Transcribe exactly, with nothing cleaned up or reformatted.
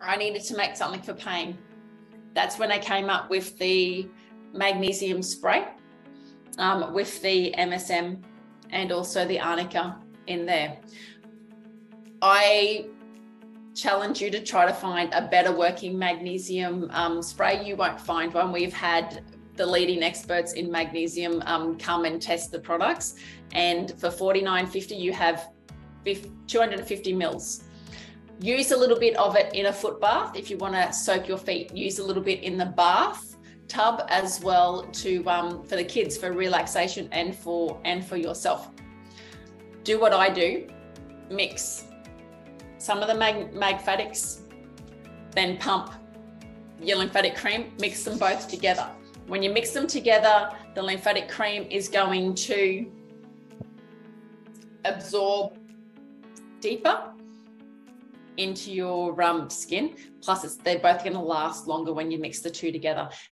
I needed to make something for pain. That's when I came up with the magnesium spray, um, with the M S M and also the Arnica in there. I challenge you to try to find a better working magnesium um, spray. You won't find one. We've had the leading experts in magnesium um, come and test the products, and for forty-nine fifty you have two hundred fifty mils. Use a little bit of it in a foot bath. If you want to soak your feet, use a little bit in the bath tub as well, to um, for the kids, for relaxation and for and for yourself. Do what I do, mix some of the mag magphatics, then pump your lymphatic cream, mix them both together. When you mix them together, the lymphatic cream is going to absorb deeper into your um, skin. Plus, it's, they're both going to last longer when you mix the two together.